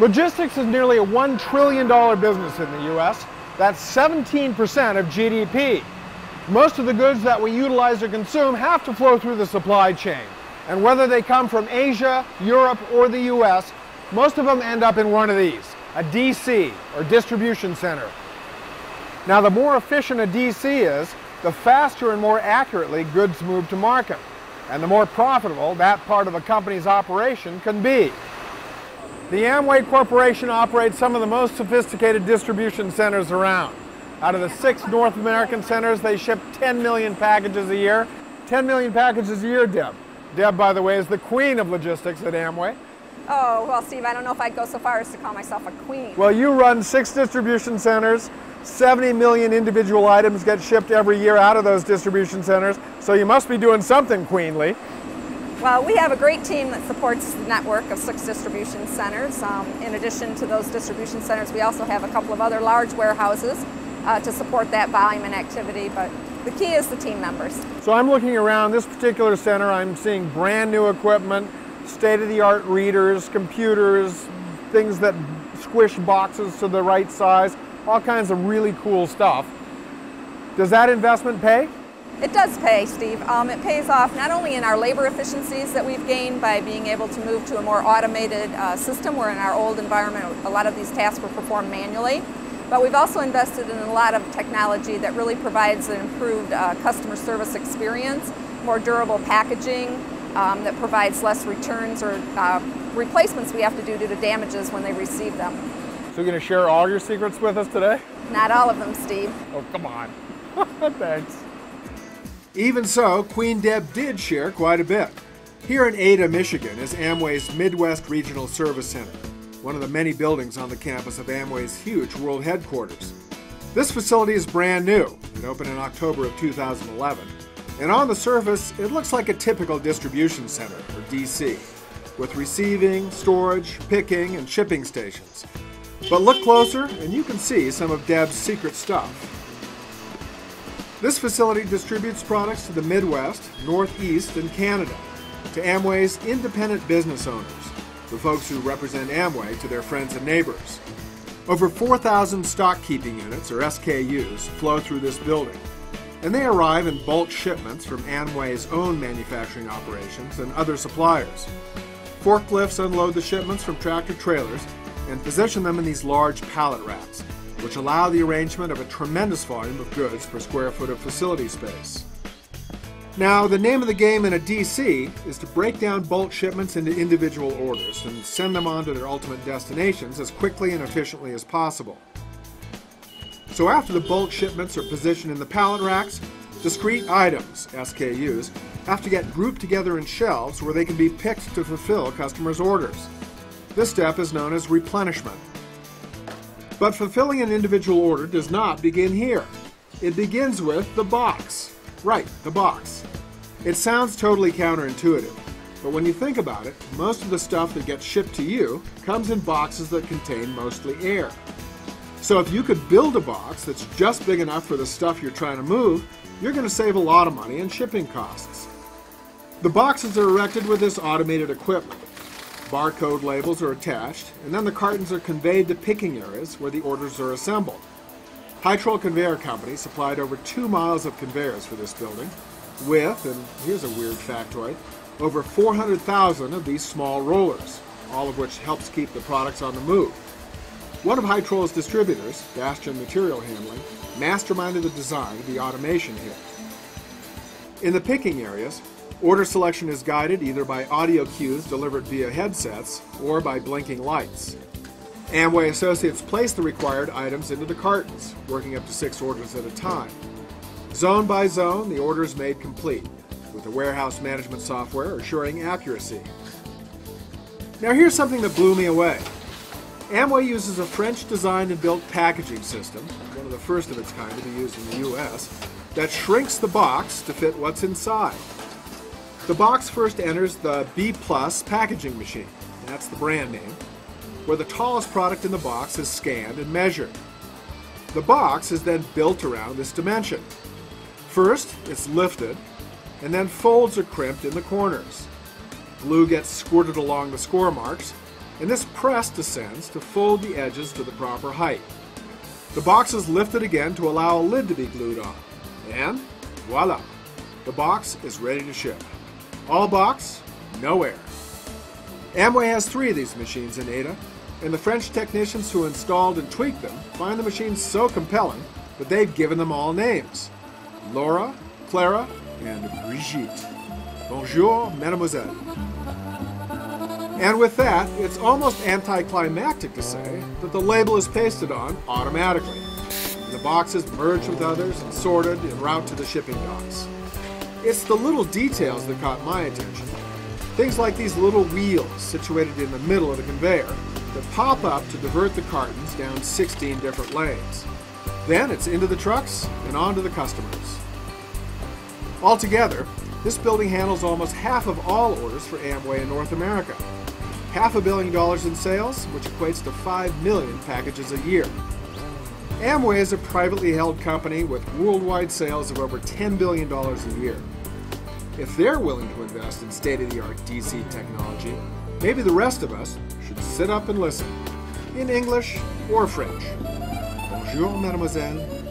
Logistics is nearly a $1 trillion business in the U.S. That's 17% of GDP. Most of the goods that we utilize or consume have to flow through the supply chain. And whether they come from Asia, Europe, or the U.S., most of them end up in one of these, a DC, or distribution center. Now, the more efficient a DC is, the faster and more accurately goods move to market, and the more profitable that part of a company's operation can be. The Amway Corporation operates some of the most sophisticated distribution centers around. Out of the 6 North American centers, they ship 10 million packages a year. 10 million packages a year, Deb. Deb, by the way, is the queen of logistics at Amway. Oh, well, Steve, I don't know if I'd go so far as to call myself a queen. Well, you run 6 distribution centers. 70 million individual items get shipped every year out of those distribution centers, so you must be doing something queenly. Well, we have a great team that supports the network of 6 distribution centers. In addition to those distribution centers, we also have a couple of other large warehouses to support that volume and activity, but the key is the team members. So I'm looking around this particular center, I'm seeing brand new equipment, state-of-the-art readers, computers, things that squish boxes to the right size, all kinds of really cool stuff. Does that investment pay? It does pay, Steve. It pays off not only in our labor efficiencies that we've gained by being able to move to a more automated system, where in our old environment a lot of these tasks were performed manually, but we've also invested in a lot of technology that really provides an improved customer service experience, more durable packaging that provides less returns or replacements we have to do due to damages when they receive them. So you're going to share all your secrets with us today? Not all of them, Steve. Oh, come on. Thanks. Even so, Queen Deb did share quite a bit. Here in Ada, Michigan is Amway's Midwest Regional Service Center, one of the many buildings on the campus of Amway's huge world headquarters. This facility is brand new. It opened in October of 2011. And on the surface, it looks like a typical distribution center, or DC, with receiving, storage, picking, and shipping stations. But look closer and you can see some of Deb's secret stuff. This facility distributes products to the Midwest, Northeast, and Canada, to Amway's independent business owners, the folks who represent Amway to their friends and neighbors. Over 4,000 stock keeping units, or SKUs, flow through this building, and they arrive in bulk shipments from Amway's own manufacturing operations and other suppliers. Forklifts unload the shipments from tractor trailers and position them in these large pallet racks, which allow the arrangement of a tremendous volume of goods per square foot of facility space. Now, the name of the game in a DC is to break down bulk shipments into individual orders and send them on to their ultimate destinations as quickly and efficiently as possible. So after the bulk shipments are positioned in the pallet racks, discrete items, SKUs, have to get grouped together in shelves where they can be picked to fulfill customers' orders. This step is known as replenishment. But fulfilling an individual order does not begin here. It begins with the box. Right, the box. It sounds totally counterintuitive, but when you think about it, most of the stuff that gets shipped to you comes in boxes that contain mostly air. So if you could build a box that's just big enough for the stuff you're trying to move, you're going to save a lot of money in shipping costs. The boxes are erected with this automated equipment. Barcode labels are attached, and then the cartons are conveyed to picking areas where the orders are assembled. Hytrol Conveyor Company supplied over 2 miles of conveyors for this building, with, and here's a weird factoid, over 400,000 of these small rollers, all of which helps keep the products on the move. One of Hytrol's distributors, Bastian Material Handling, masterminded the design of the automation here. In the picking areas, order selection is guided either by audio cues delivered via headsets or by blinking lights. Amway associates place the required items into the cartons, working up to 6 orders at a time. Zone by zone, the order is made complete, with the warehouse management software assuring accuracy. Now here's something that blew me away. Amway uses a French-designed and built packaging system, one of the first of its kind to be used in the U.S., that shrinks the box to fit what's inside. The box first enters the B+ packaging machine, that's the brand name, where the tallest product in the box is scanned and measured. The box is then built around this dimension. First, it's lifted, and then folds are crimped in the corners. Glue gets squirted along the score marks, and this press descends to fold the edges to the proper height. The box is lifted again to allow a lid to be glued on, and voila, the box is ready to ship. All box, no air. Amway has 3 of these machines in Ada, and the French technicians who installed and tweaked them find the machines so compelling that they've given them all names: Laura, Clara, and Brigitte. Bonjour, mademoiselle. And with that, it's almost anticlimactic to say that the label is pasted on automatically, and the box is merged with others and sorted en route to the shipping docks. It's the little details that caught my attention. Things like these little wheels situated in the middle of the conveyor that pop up to divert the cartons down 16 different lanes. Then it's into the trucks and onto the customers. Altogether, this building handles almost half of all orders for Amway in North America. $500 million in sales, which equates to 5 million packages a year. Amway is a privately held company with worldwide sales of over $10 billion a year. If they're willing to invest in state-of-the-art DC technology, maybe the rest of us should sit up and listen, in English or French. Bonjour, mademoiselle.